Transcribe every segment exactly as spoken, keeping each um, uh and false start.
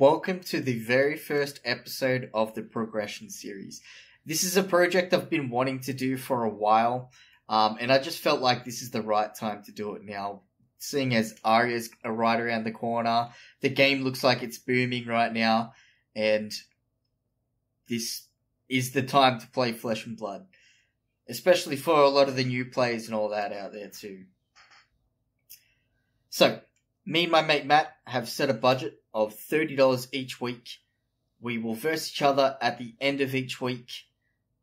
Welcome to the very first episode of the Progression series. This is a project I've been wanting to do for a while, um, and I just felt like this is the right time to do it now, seeing as Aria's right around the corner, the game looks like it's booming right now, and this is the time to play Flesh and Blood, especially for a lot of the new players and all that out there too. So, me and my mate Matt have set a budget of thirty dollars each week. We will verse each other at the end of each week.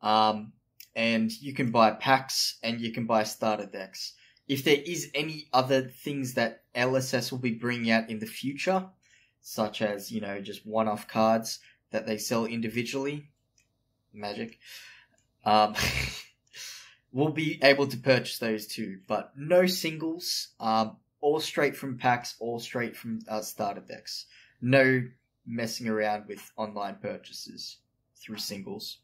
Um, and you can buy packs and you can buy starter decks. If there is any other things that L S S will be bringing out in the future, such as, you know, just one-off cards that they sell individually, magic, um, we'll be able to purchase those too. But no singles, um, all straight from packs, all straight from uh, starter decks. No messing around with online purchases through singles.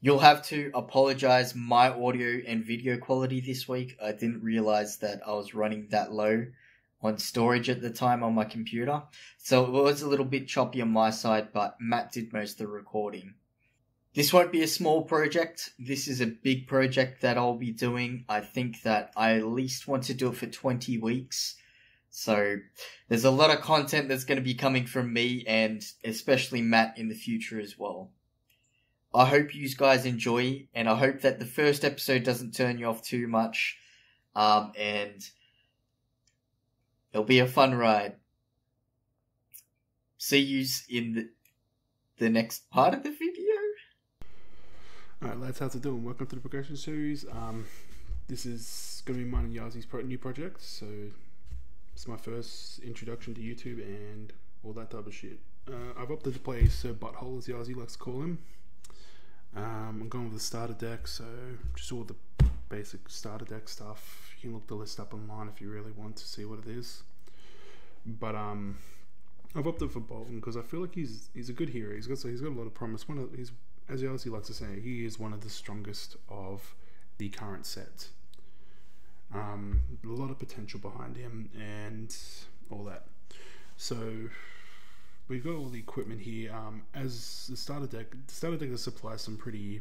You'll have to apologize my audio and video quality this week. I didn't realize that I was running that low on storage at the time on my computer. So it was a little bit choppy on my side, but Matt did most of the recording. This won't be a small project. This is a big project that I'll be doing. I think that I at least want to do it for twenty weeks. So there's a lot of content that's going to be coming from me and especially Matt in the future as well. I hope you guys enjoy, and I hope that the first episode doesn't turn you off too much. Um, and it'll be a fun ride. See yous in the, the next part of the video. Alright lads, how's it doing? Welcome to the Progression series. Um, this is going to be mine and Yazi's pro new project, so it's my first introduction to YouTube and all that type of shit. Uh, I've opted to play Sir Butthole, as Yazi likes to call him. Um, I'm going with the starter deck, so just all the basic starter deck stuff. You can look the list up online if you really want to see what it is. But um, I've opted for Boltyn because I feel like he's he's a good hero. He's got so he's got a lot of promise. One of he's as Yazi likes to say, he is one of the strongest of the current set. Um, a lot of potential behind him and all that. So we've got all the equipment here. Um, as the starter deck, the starter deck does supply some pretty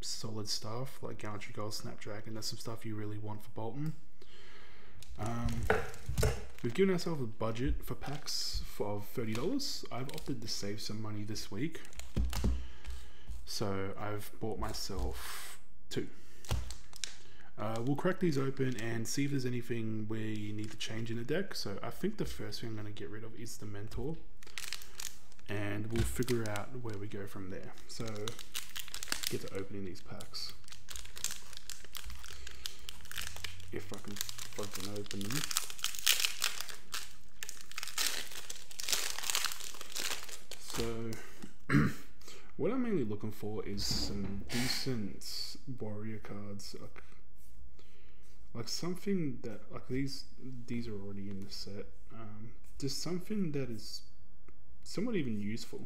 solid stuff like Gauntlet Girl, Snapdragon. That's some stuff you really want for Boltyn. Um, we've given ourselves a budget for packs of thirty dollars. I've opted to save some money this week, so I've bought myself two. Uh, we'll crack these open and see if there's anything we need to change in the deck. So I think the first thing I'm going to get rid of is the Mentor, and we'll figure out where we go from there. So get to opening these packs. If I can fucking open them. So what I'm mainly looking for is some decent warrior cards, like, like something that, like these these are already in the set. Um, just something that is somewhat even useful.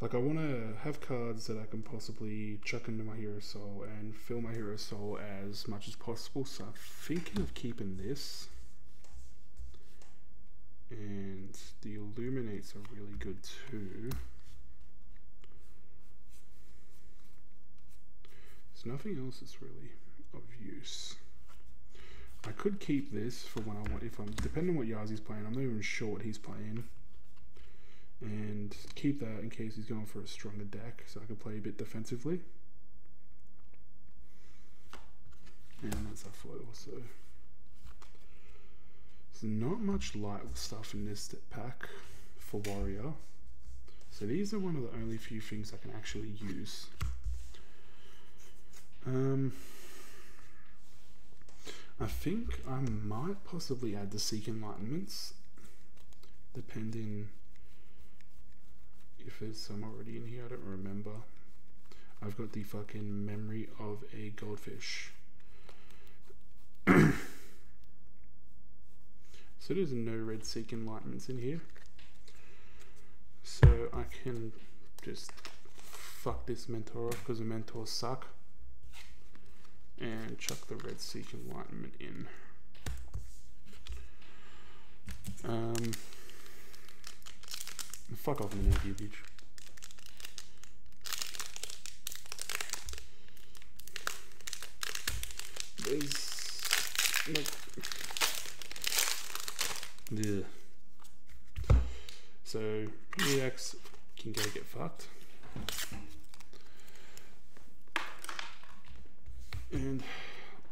Like I want to have cards that I can possibly chuck into my hero soul and fill my hero soul as much as possible. So I'm thinking of keeping this, and the Illuminates are really good too. There's nothing else that's really of use. I could keep this for when I want, if I'm, depending on what Yazi's playing. I'm not even sure what he's playing, and keep that in case he's going for a stronger deck, so I can play a bit defensively. And that's a foil, so there's not much light stuff in this pack for warrior, so these are one of the only few things I can actually use. Um. I think I might possibly add the Seek Enlightenments, depending if there's some already in here. I don't remember. I've got the fucking memory of a goldfish. So there's no red Seek Enlightenments in here, so I can just fuck this Mentor off because the Mentors suck, and chuck the red Seek Enlightenment in. Um, fuck off, man, you bitch. These, like, yeah. So Reacts can go get fucked. And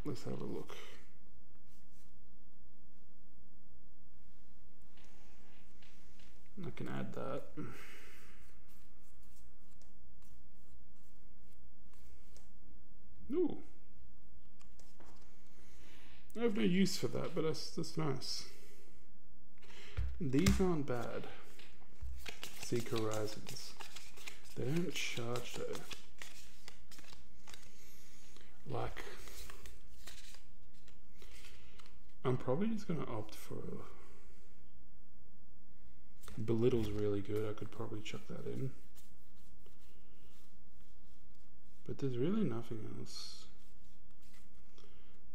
let's have a look. I can add that. Ooh. I have no use for that, but that's, that's nice. These aren't bad. Seek Horizons. They don't charge though. Like, I'm probably just gonna opt for a... Belittle's really good, I could probably chuck that in. But there's really nothing else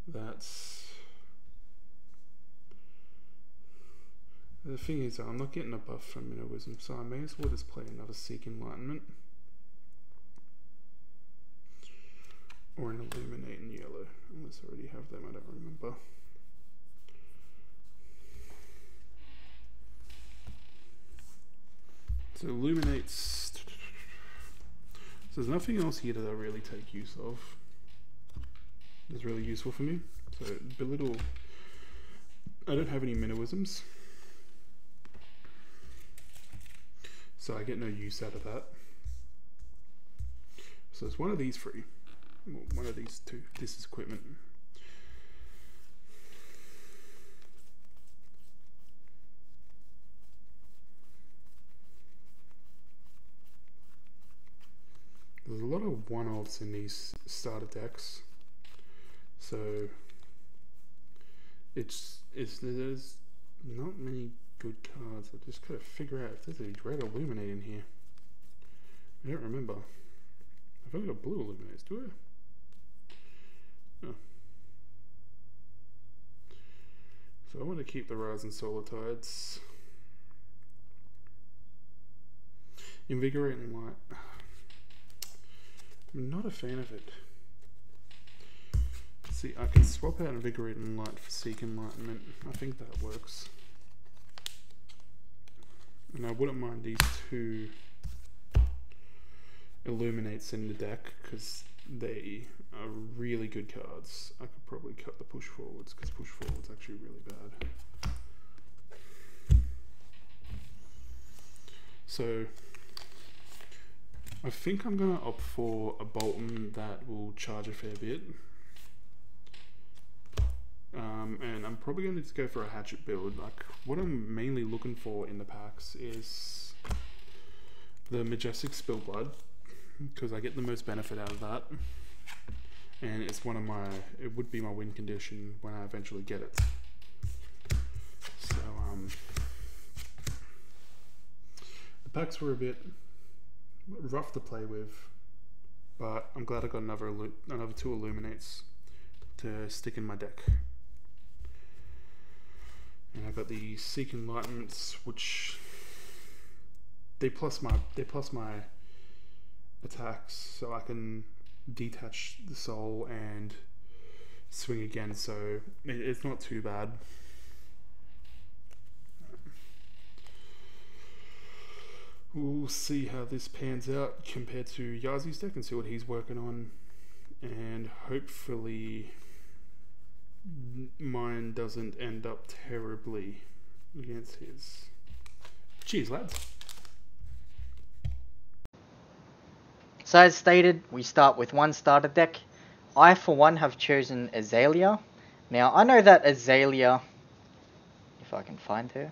that's... The thing is, I'm not getting a buff from Inner Wisdom, so I may as well just play another Seek Enlightenment. Or an Illuminate in yellow. Unless I already have them, I don't remember. So Illuminates... So there's nothing else here that I really take use of. That's really useful for me. So Belittle... I don't have any Minnowisms. So I get no use out of that. So it's one of these three. Well, one of these two. This is equipment. There's a lot of one-offs in these starter decks, so it's it's there's not many good cards. I just gotta figure out if there's a red Illuminate in here. I don't remember. I've only got blue Illuminates, do I? Oh. So I want to keep the Rising Solar Tides. Invigorating Light. I'm not a fan of it. See, I can swap out Invigorating Light for Seek Enlightenment. I think that works. And I wouldn't mind these two Illuminates in the deck because they are really good cards. I could probably cut the push forwards because push forwards actually really bad. So I think I'm gonna opt for a Boltyn that will charge a fair bit, um, and I'm probably gonna just go for a Hatchet build. Like, what I'm mainly looking for in the packs is the Majestic Spill Blood, because I get the most benefit out of that, and it's one of my, it would be my win condition when I eventually get it. So um, the packs were a bit rough to play with, but I'm glad I got another another two Illuminates to stick in my deck, and I've got the Seek Enlightenments, which they plus my they plus my attacks, so I can detach the soul and swing again, so it's not too bad. We'll see how this pans out compared to Yazi's deck and see what he's working on, and hopefully mine doesn't end up terribly against his. Cheers, lads. So as stated, we start with one starter deck. I for one have chosen Azalea. Now I know that Azalea, if I can find her.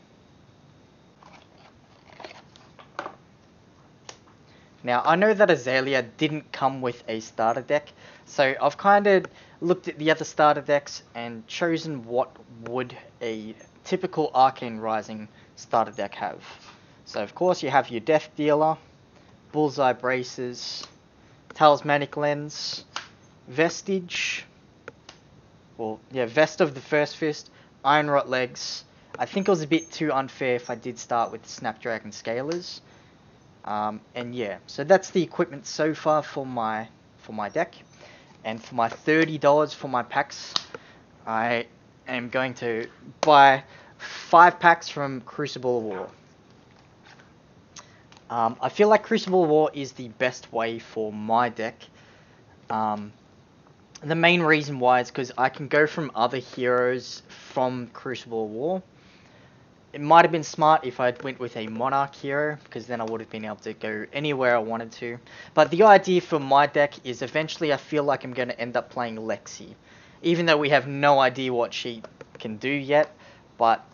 Now I know that Azalea didn't come with a starter deck, so I've kind of looked at the other starter decks and chosen what would a typical Arcane Rising starter deck have. So of course you have your Death Dealer, Bullseye Braces, Talismanic Lens, Vestige, well, yeah, Vest of the First Fist, Iron Rot Legs. I think it was a bit too unfair if I did start with Snapdragon Scalers. Um, and yeah, so that's the equipment so far for my for my deck. And for my thirty dollars for my packs, I am going to buy five packs from Crucible of War. Um, I feel like Crucible of War is the best way for my deck. Um, the main reason why is because I can go from other heroes from Crucible of War. It might have been smart if I went with a Monarch hero, because then I would have been able to go anywhere I wanted to. But the idea for my deck is eventually I feel like I'm going to end up playing Lexi. Even though we have no idea what she can do yet, but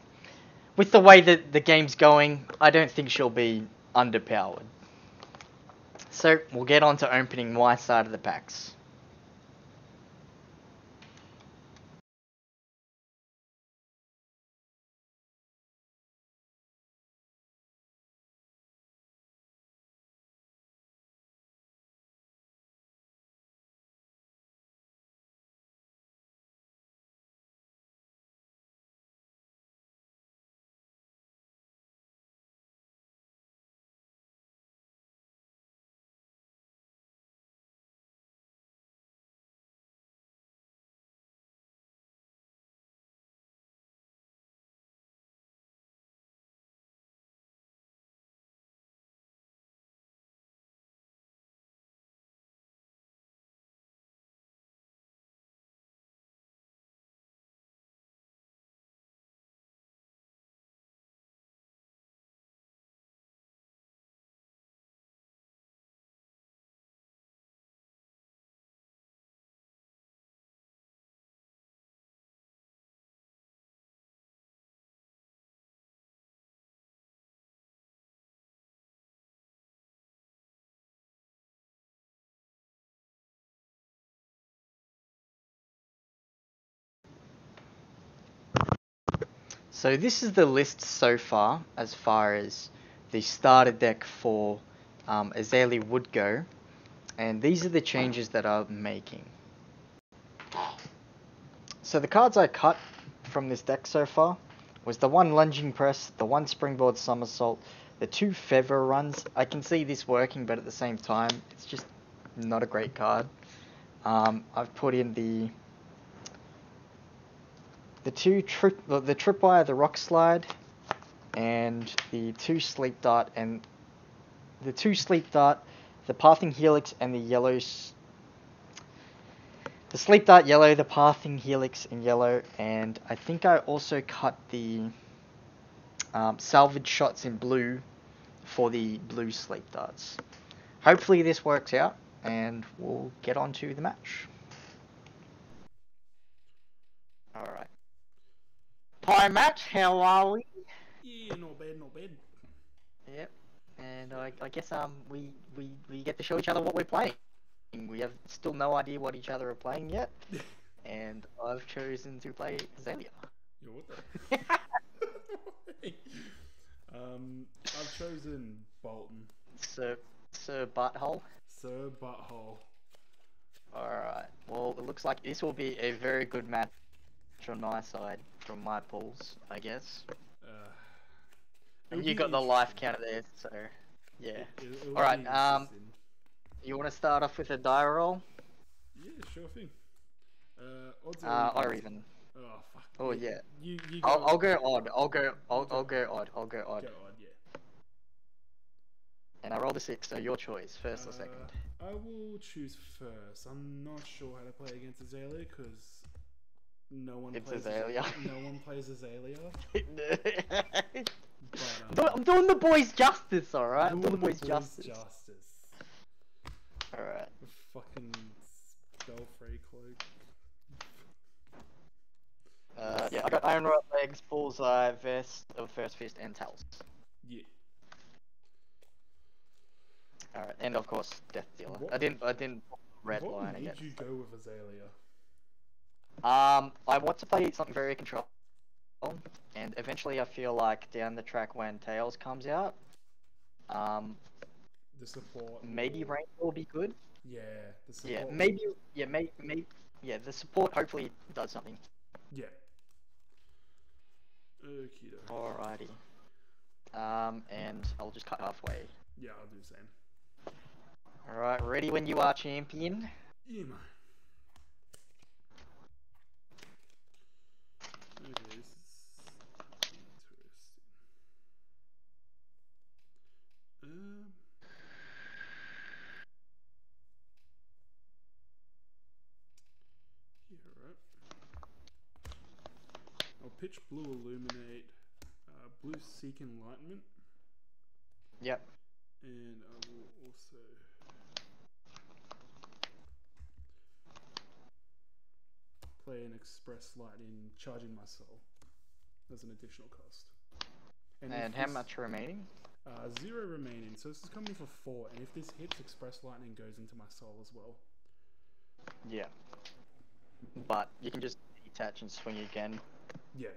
with the way that the game's going, I don't think she'll be underpowered. So, we'll get on to opening my side of the packs. So this is the list so far, as far as the starter deck for um, Azalea would go, and these are the changes that I'm making. So the cards I cut from this deck so far was the one Lunging Press, the one Springboard Somersault, the two Feather Runs. I can see this working, but at the same time, it's just not a great card. Um, I've put in the The two trip, the, the Tripwire, the Rock Slide, and the two Sleep Dart, and the two Sleep Dart, the Pathing Helix, and the yellows. The Sleep Dart yellow, the Pathing Helix in yellow, and I think I also cut the um, Salvage Shots in blue for the blue Sleep Darts. Hopefully this works out, and we'll get on to the match. All right. Hi Matt, how are we? Yeah, not bad, not bad. Yep, and I, I guess um we, we we get to show each other what we're playing. We have still no idea what each other are playing yet, and I've chosen to play Azalea. Yeah, what the? um, I've chosen Boltyn. Sir, Sir Butthole. Sir Butthole. All right. Well, it looks like this will be a very good match on my side. From my pools, I guess. Uh, you got the life counter there, so yeah. Alright, um, you want to start off with a die roll? Yeah, sure thing. Uh, odds or uh, even. Or even. Oh, fuck. Oh, yeah. You, you go I'll, I'll go odd. I'll go, I'll, I'll go odd. I'll go odd. Go odd, yeah. And I rolled a six, so your choice, first uh, or second. I will choose first. I'm not sure how to play against Azalea, because No one, it's plays Azalea. no one plays Azalea. But, um, I'm doing the boys justice, alright? I'm doing the boys, boys justice. justice. Alright. Fucking spell free cloak. Uh, yeah, I got Iron Rot Legs, Bullseye, Vest of First Fist, and Tals. Yeah. Alright, and of course, Death Dealer. What, I didn't, I didn't red what line again. What made you go with Azalea? Um, I want to play something very controlled, and eventually I feel like down the track when Tails comes out, um, the support maybe Rain will be good. Yeah, the support. Yeah, maybe. Yeah, may, may, yeah, the support hopefully does something. Yeah. Okie dokie. Alrighty. Um, and I'll just cut halfway. Yeah, I'll do the same. Alright, ready when you are, champion. Yeah, man. Okay, this is interesting. Um... Yeah, right. I'll pitch blue illuminate, uh, blue Seek Enlightenment. Yep. And I will also... play an Express Lightning, charging my soul. There's an additional cost. And, and how much remaining? Uh, zero remaining. So this is coming for four. And if this hits, Express Lightning goes into my soul as well. Yeah. But you can just detach and swing again. Yeah.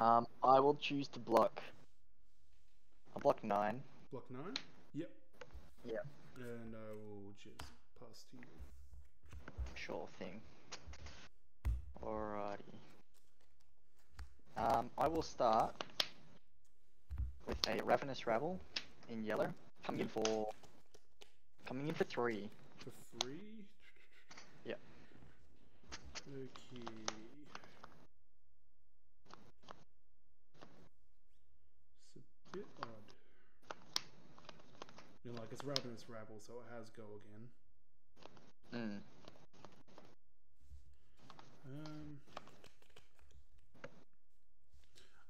Um, I will choose to block. I'll block nine. Block nine? Yep. Yep. And I will just pass to you. Sure thing. Alrighty. Um, I will start with a Ravenous Rabble in yellow, coming in for coming in for three. For three? Yeah. Okay. It's a bit odd. You know, like it's Ravenous Rabble, so it has go again. Hmm. Um,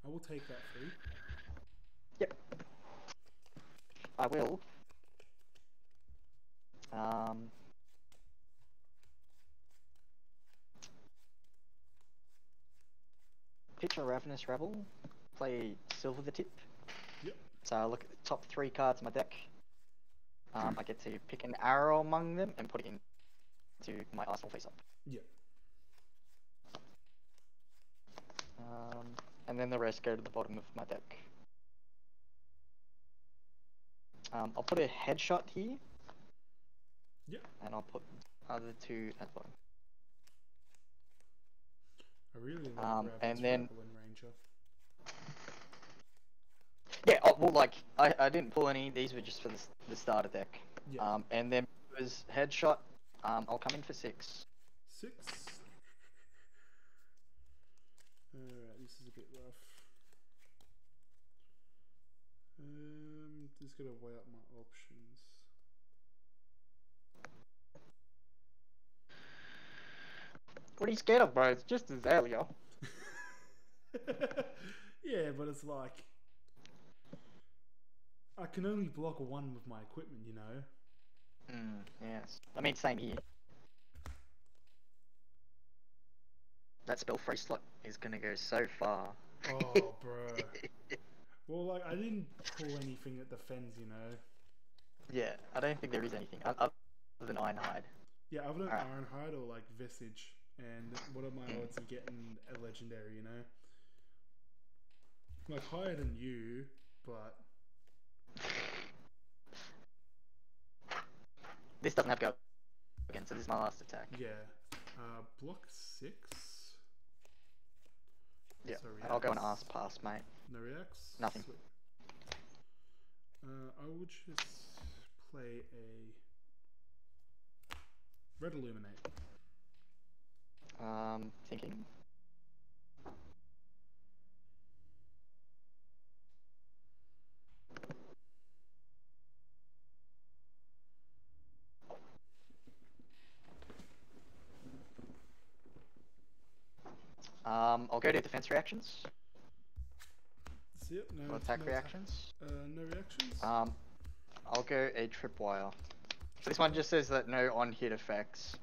I will take that three. Yep. I will. Um. Pitch a Ravenous Rabble. Play Silver the Tip. Yep. So I look at the top three cards in my deck. Um, I get to pick an arrow among them and put it into my arsenal face up. Yep. Um, and then the rest go to the bottom of my deck. Um, I'll put a headshot here. Yeah. And I'll put other two at the bottom. I really like um, and then Ranger. Yeah, oh, well, like I, I didn't pull any. These were just for the, the starter deck. Yeah. Um, and then as headshot, um, I'll come in for six. Six. Alright, this is a bit rough. Um, just gotta weigh up my options. What are you scared of, bro? It's just Azalea. Yeah, but it's like... I can only block one with my equipment, you know? Mm, yes. I mean, same here. That spell free slot is gonna go so far. Oh, bro. Well, like, I didn't pull anything that defends, you know. Yeah, I don't think there is anything other than Ironhide. Yeah, other than right. Ironhide or, like, Visage. And what are my odds of getting a legendary, you know? Like, higher than you, but. This doesn't have to go again, so this is my last attack. Yeah. Uh, block six. Yeah, so I'll go and ask pass, mate. No reacts? Nothing. Sweet. Uh, I will just play a red illuminate. Um, thinking. Um, I'll go to defense reactions. Yep, no, or attack no reactions. Attack. Uh, no reactions. Um, I'll go a tripwire. So this one just says that no on-hit effects.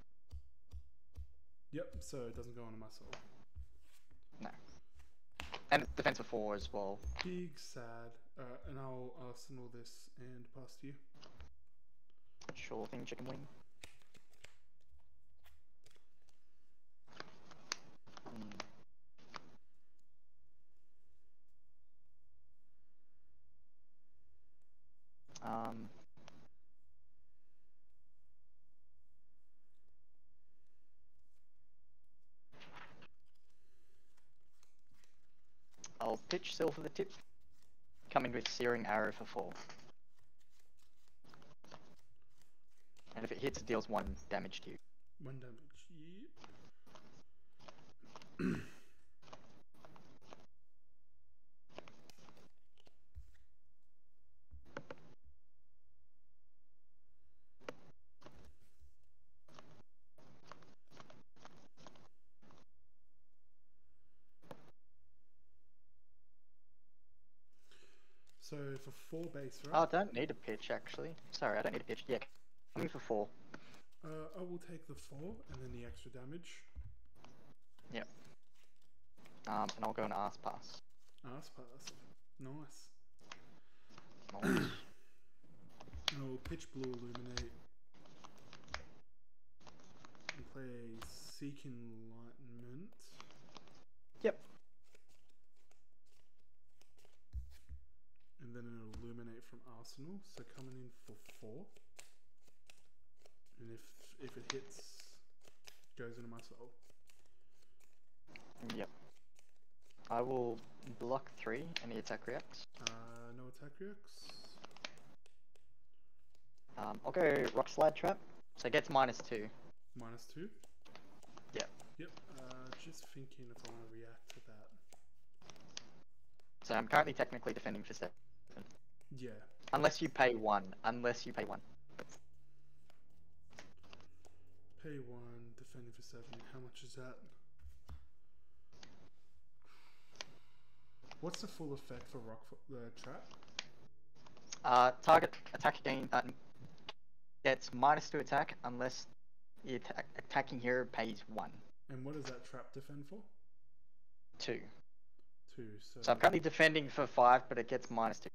Yep, so it doesn't go onto my soul. No. And it's defense for four as well. Big sad. Uh, and I'll arsenal this and pass to you. Sure thing, chicken wing. Mm. Um, I'll pitch Silver the Tip. Coming with Searing Arrow for four. And if it hits, it deals one damage to you. One damage, yep. So for four base, right? Oh, I don't need a pitch, actually. Sorry, I don't need a pitch. Yeah, I'm in for four. Uh, I will take the four and then the extra damage. Yep. Um, and I'll go an arse pass. Arse pass. Nice. Nice. Oh, pitch blue illuminate. And play Seek Enlightenment. Yep. And then an illuminate from Arsenal, so coming in for four. And if if it hits, it goes into my soul. Yep. I will block three. Any attack reacts? Uh, no attack reacts. Um, I'll go Rock Slide Trap. So it gets minus two. Minus two. Yep. Yep. Uh, just thinking if I want to react to that. So I'm currently technically defending for seven. Yeah. Unless you pay one. Unless you pay one. Pay one, defending for seven. How much is that? What's the full effect for Rock uh, Trap? Uh, target attack gain uh, gets minus two attack unless the attack attacking hero pays one. And what does that trap defend for? Two. So, so I'm currently defending for five, but it gets minus two.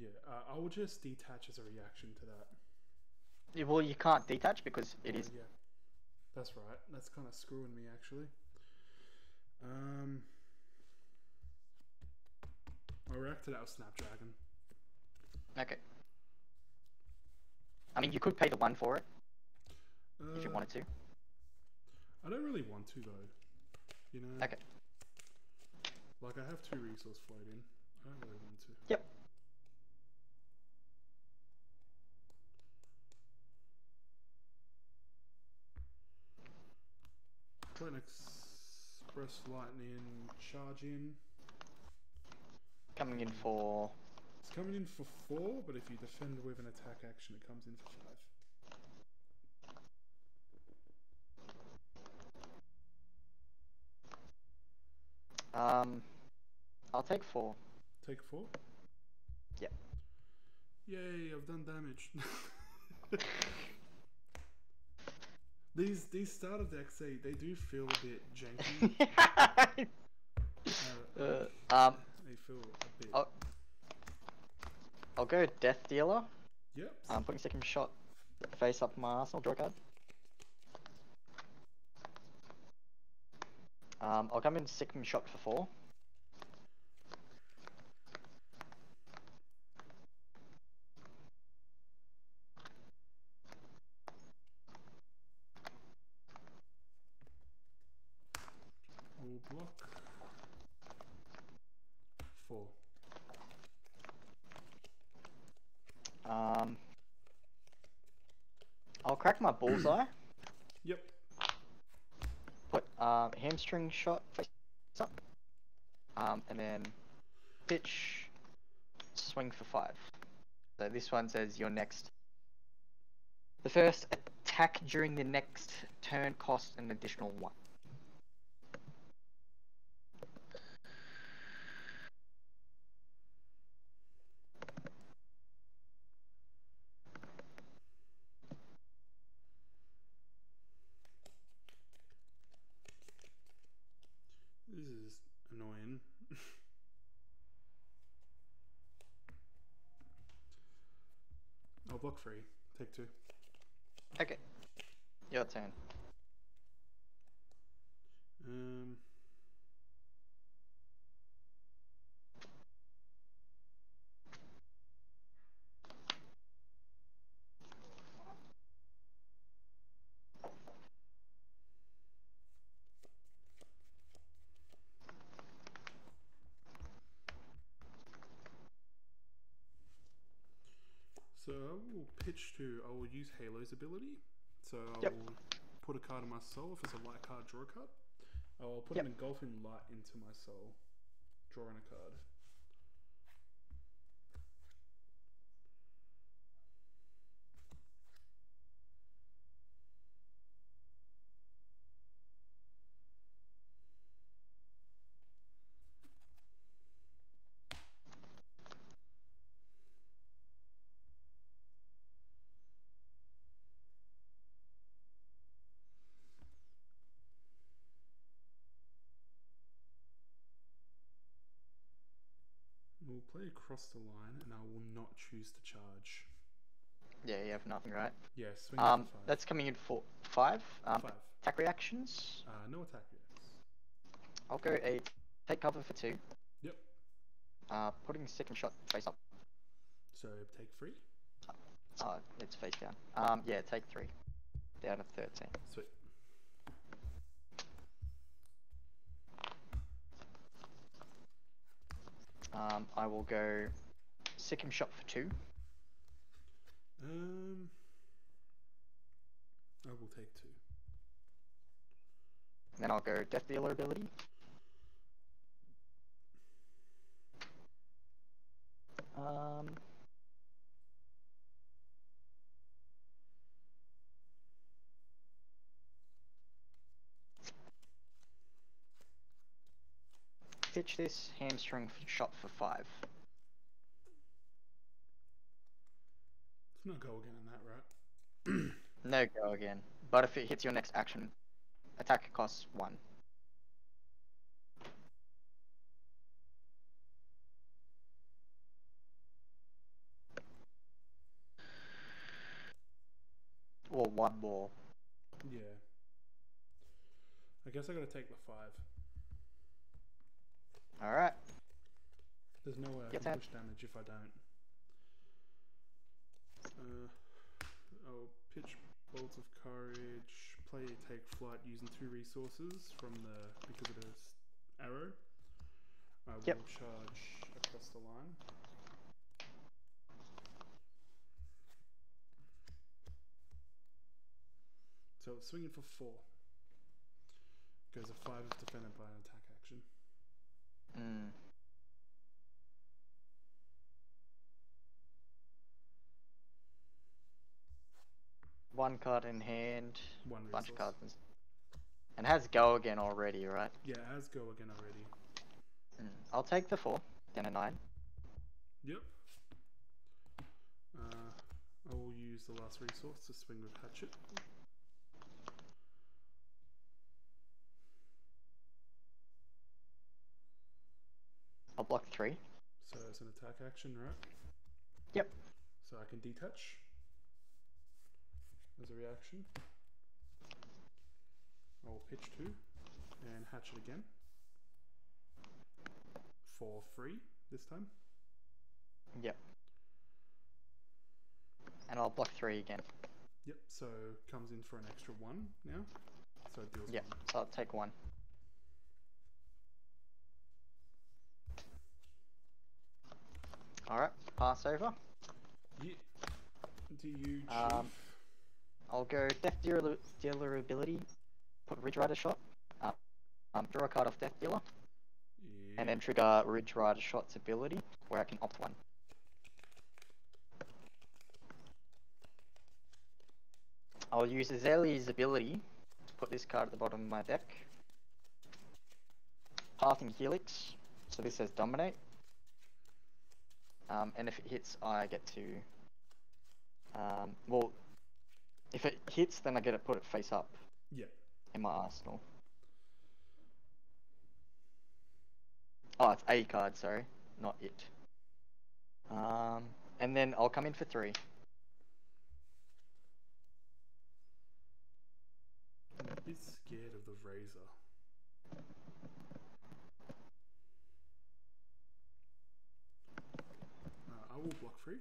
Yeah, uh, I will just detach as a reaction to that. Yeah, well, you can't detach because it oh, is. Yeah, that's right. That's kind of screwing me actually. Um, I reacted out of Snapdragon. Okay. I mean, you could pay the one for it uh, if you wanted to. I don't really want to though. You know. Okay. Like, I have two resource floating. I don't really want to. Yep. Put an Express Lightning charge in. Coming in for... It's coming in for four, but if you defend with an attack action, it comes in for five. Um, I'll take four. Take four? Yep. Yay, I've done damage. these these starter decks, they, they do feel a bit janky. uh, uh, um, they feel a bit... I'll, I'll go Death Dealer. Yep. I'm putting Sic 'Em Shot face up my arsenal, draw card. Um, I'll come in Sic 'Em Shot for four. All block. Four. Um, I'll crack my bullseye. Yep. Put um, hamstring shot face up, um, and then pitch swing for five. So this one says your next. The first attack during the next turn costs an additional one. Block three, take two. Okay, your turn. Um, pitch to, I will use Halo's ability. So I yep. will put a card in my soul. If it's a light card, draw a card. I will put yep. an Engulfing Light into my soul, drawing a card. We'll play across the line, and I will not choose to charge. Yeah, you have nothing, right? Yes. Yeah, um, five. That's coming in for five. Um, five. Attack reactions. Uh, no attack reactions. I'll go a take cover for two. Yep. Uh, putting second shot face up. So take three. Uh, uh it's face down. Um, yeah, take three. Down to thirteen. Sweet. Um, I will go Sic 'Em Shot for two. Um, I will take two. And then I'll go Death Dealer ability. Um, pitch this hamstring shot for five. It's no go again in that, right? No go again. But if it hits your next action, attack costs one. Or one more. Yeah. I guess I gotta take the five. Alright. There's no way I Get can that. push damage if I don't. Uh, I'll pitch Bolts of Courage, play Take Flight using two resources from the, because it is arrow. I will yep. charge across the line. So it's swinging for four. Goes a five is defended by an attack action. Mm. One card in hand, One resource. bunch of cards, in... and has go again already, right? Yeah, it has go again already. Mm. I'll take the four, then a nine. Yep. Uh, I will use the last resource to swing with Hatchet. I'll block three. So it's an attack action, right? Yep. So I can detach as a reaction. I will pitch two and hatch it again. For free this time. Yep. And I'll block three again. Yep, so comes in for an extra one now. So it deals yep. one. Yep, so I'll take one. Alright, pass over. Yeah. Do you choose? Um, I'll go Death Dealer, dealer ability, put Ridge Rider Shot, uh, um, draw a card off Death Dealer, yeah. and then trigger Ridge Rider Shot's ability, where I can opt one. I'll use Azalea's ability to put this card at the bottom of my deck. Pathing Helix, so this says Dominate. Um, and if it hits, I get to, um, well, if it hits, then I get to put it face up yeah. in my arsenal. Oh, it's a card, sorry, not it. Um, and then I'll come in for three. I'm a bit scared of the razor. I will block free.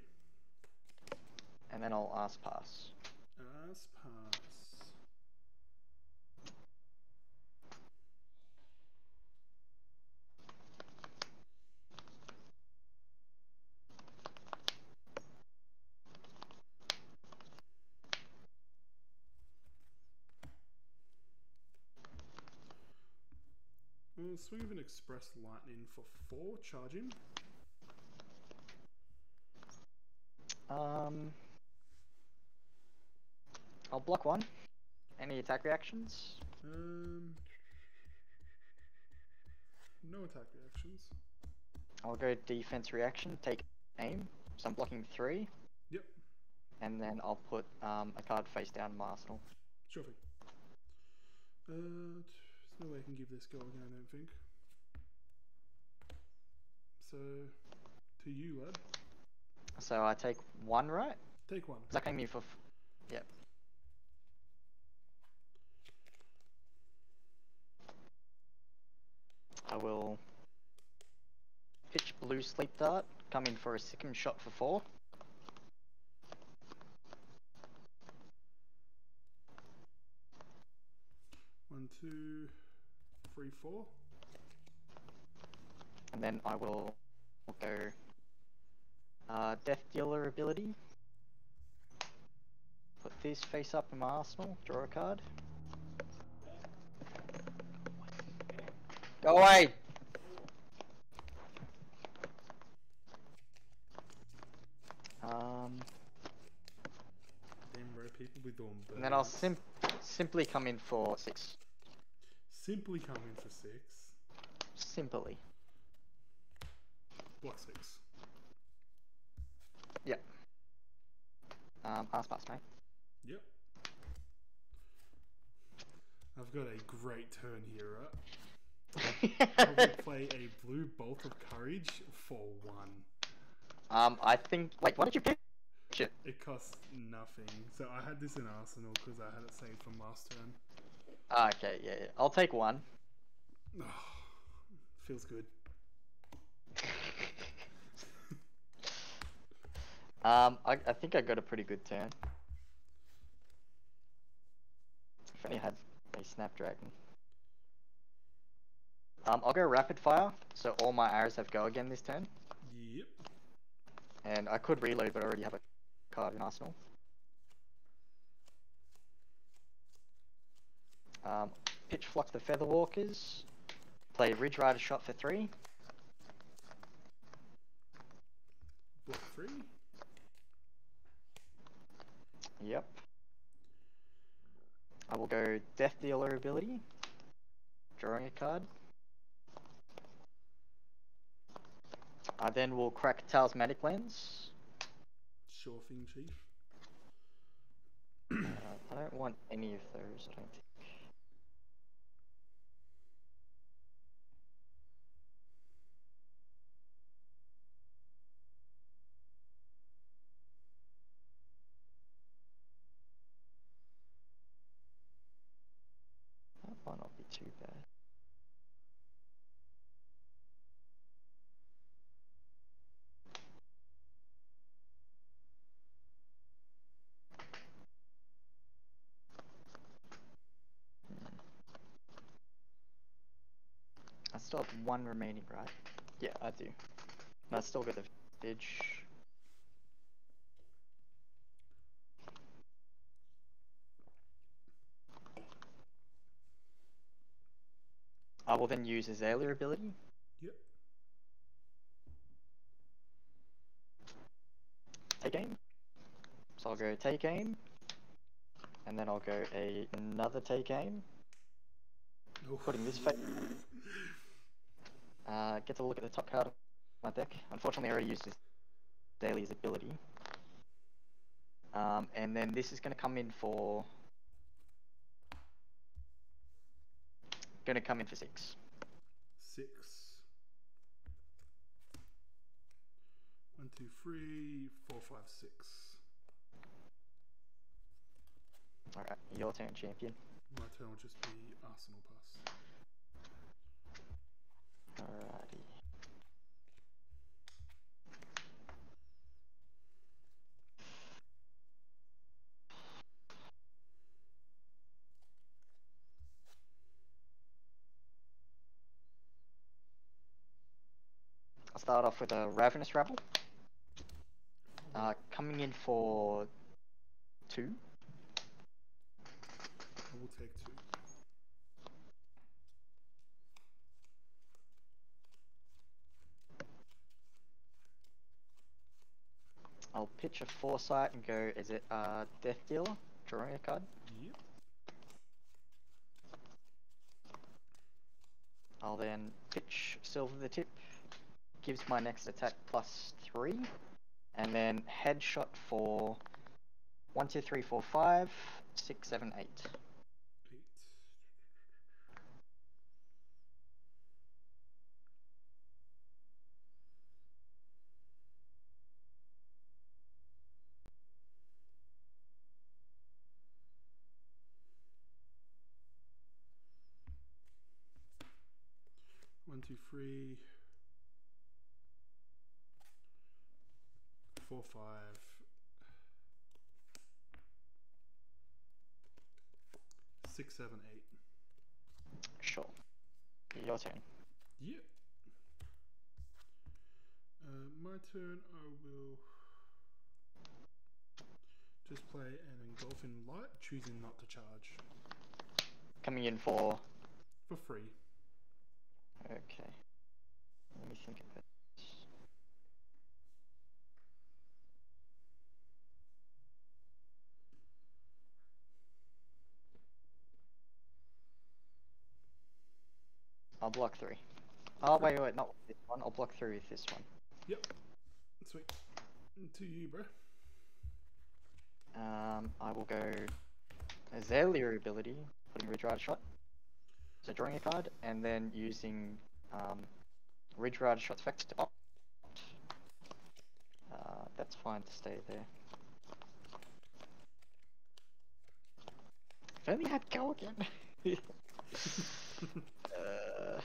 And then I'll ask pass. Ask pass. we'll sweep an Express Lightning for four, charge him. Um, I'll block one. Any attack reactions? Um, no attack reactions. I'll go defense reaction, take aim. So I'm blocking three. Yep. And then I'll put um, a card face down in my arsenal. Sure thing. Uh, there's no way I can give this go again, I don't think. So, to you, lad. So I take one, right? Take one. That came me for... F yep. I will... pitch blue sleep dart, come in for a Sic 'Em Shot for four. One, two, three, four. And then I will go... Uh, Death Dealer ability. Put this face up in my arsenal, draw a card. Go away! Um... Damn, people with all and then I'll sim simply come in for six. Simply come in for six? Simply. What six? Yep. Um, pass, pass, mate. Yep. I've got a great turn here, right? I will play a blue Bolt of Courage for one. Um, I think... Wait, what did you pick? Shit. It costs nothing. So I had this in Arsenal because I had it saved from last turn. Ah, okay, yeah, yeah. I'll take one. Oh, feels good. Um, I, I think I got a pretty good turn. If only I had a Snapdragon. Um, I'll go rapid fire, so all my arrows have go again this turn. Yep. And I could reload, but I already have a card in Arsenal. Um, pitch flock the Featherwalkers. Play Ridge Rider Shot for three. Block three. Yep. I will go Death Dealer ability. Drawing a card. I then will crack Talismanic Lens. Sure thing, Chief. uh, I don't want any of those, I don't think. Might not be too bad. Hmm. I still have one remaining, right? Yeah, I do. And I still got the Vidge. I will then use Azalea ability. Yep. Take aim. So I'll go take aim. And then I'll go a, another take aim. Oof. Putting this face. Uh, get to look at the top card of my deck. Unfortunately I already used Azalea's ability. Um, and then this is going to come in for... Gonna come in for six. Six. One, two, three, four, five, six. Alright, your turn, champion. My turn will just be Arsenal pass. Alrighty. Start off with a Ravenous Rabble, uh, coming in for two. I will take two. picture Foresight and go, is it uh, Death Dealer? Drawing a card? Yep. I'll then pitch Silver the Tip, gives my next attack plus three, and then Headshot for one, two, three, four, five, six, seven, eight. Eight. One, two, three. Four, five. Six, seven, eight. Sure. Your turn. Yep. Uh, my turn, I will just play an Engulfing Light, choosing not to charge. Coming in for? For free. Okay. Let me think of it. I'll block three. Oh, wait, wait, not with this one. I'll block three with this one. Yep. Sweet. To you, bro. Um, I will go Azalea ability, putting Ridge Rider Shot. So drawing a card, and then using um, Ridge Rider Shot's effect to opt. Uh, that's fine to stay there. If only I had go again. Uh,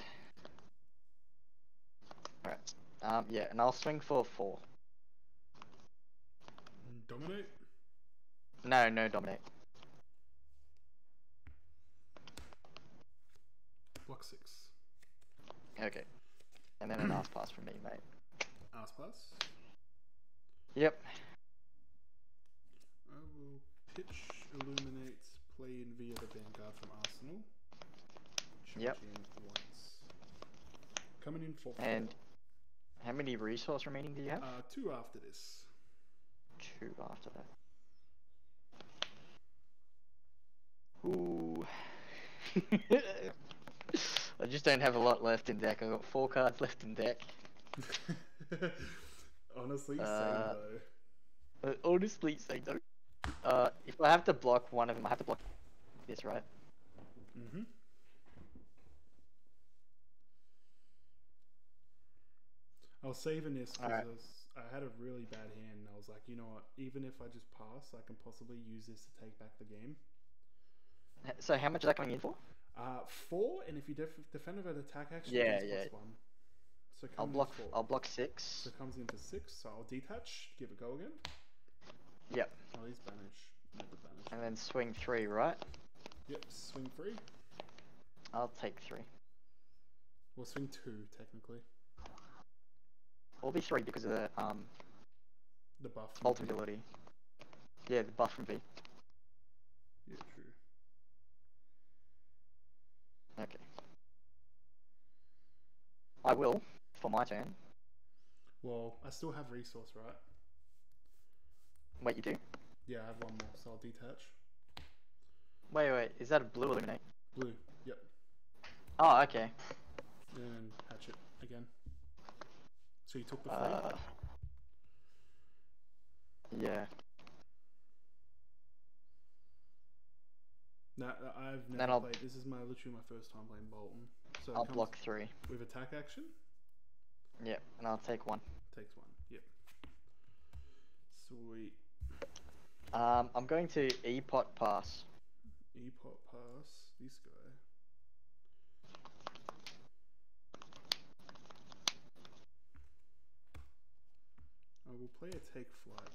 Alright, um, yeah, and I'll swing for four. Dominate? No, no dominate. Block six. Okay. And then an ass pass from me, mate. Ass pass? Yep. I will pitch, illuminate, play in via the Vanguard from Arsenal. Yep. Once. Coming in for. And how many resource remaining do you have? Uh, two after this. Two after that. Ooh. I just don't have a lot left in deck. I've got four cards left in deck. Honestly, uh, same though. Honestly, same though. Uh, if I have to block one of them, I have to block this, right? Mm-hmm. I was saving this because right. I, I had a really bad hand and I was like, you know what, even if I just pass, I can possibly use this to take back the game. So how much is that coming in for? Uh, four, and if you def defend with an attack action, yeah, it's yeah. plus one. So I'll block four. I'll block six. So it comes in for six, so I'll detach, give it a go again. Yep. Oh, he's banished. Banish. And then swing three, right? Yep, swing three. I'll take three. Well, swing two, technically. Or be three because of the um the buff Boltyn ability. Yeah, the buff from V. Yeah, true. Okay. I will for my turn. Well, I still have resource, right? Wait, you do? Yeah, I have one more, so I'll detach. Wait, wait, is that a blue illuminate? Blue, yep. Oh, okay. And hatchet again. So you took the flight? Uh, yeah. No, nah, I've never then I'll, played. This is my literally my first time playing Boltyn. So I'll block three. With attack action? Yep, and I'll take one. Takes one, yep. Sweet. Um, I'm going to E P O T pass. E P O T pass? This guy. I will play a Take Flight,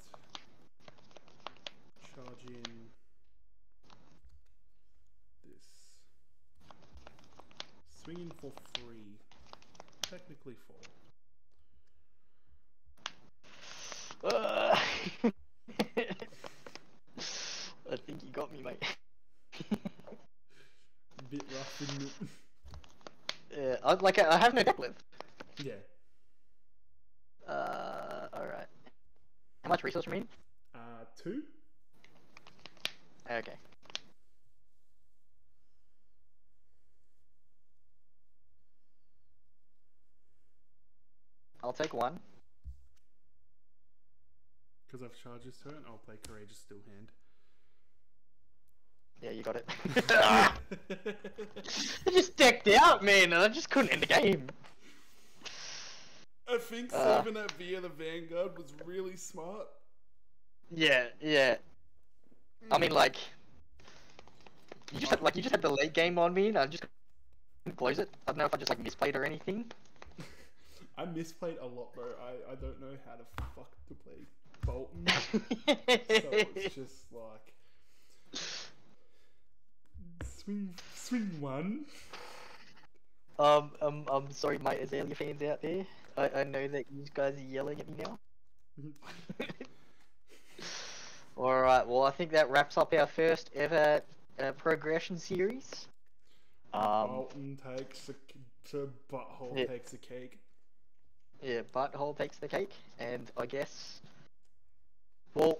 charging this, swinging for three, technically four. Uh, I think you got me, mate. Bit rough, isn't it? Yeah, I, like I have no deck left. Yeah. Uh, alright. How much resource remain? Uh, two. Okay. I'll take one. Because I've charged this turn, I'll play Courageous Still Hand. Yeah, you got it. They just decked out, man, and I just couldn't end the game. I think uh, saving that via the Vanguard was really smart. Yeah, yeah. I mean, like, you just had, like you just had the late game on me, and I just couldn't close it. I don't know if I just like misplayed or anything. I misplayed a lot, bro. I I don't know how to fuck to play Boltyn. So it's just like. Swing, swing one. Um, um, I'm sorry, my Azalea fans out there. I, I know that you guys are yelling at me now. Alright, well, I think that wraps up our first ever uh, progression series. Um, Boltyn takes the, the butthole yeah. takes the cake. Yeah, butthole takes the cake, and I guess. Well.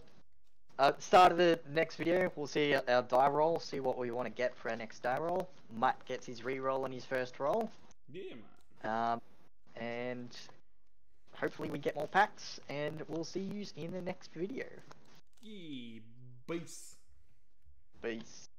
At uh, the start of the next video, we'll see our, our die roll, see what we want to get for our next die roll. Matt gets his re-roll on his first roll. Yeah, man. Um, and hopefully we get more packs, and we'll see you in the next video. Yeah, peace. Peace.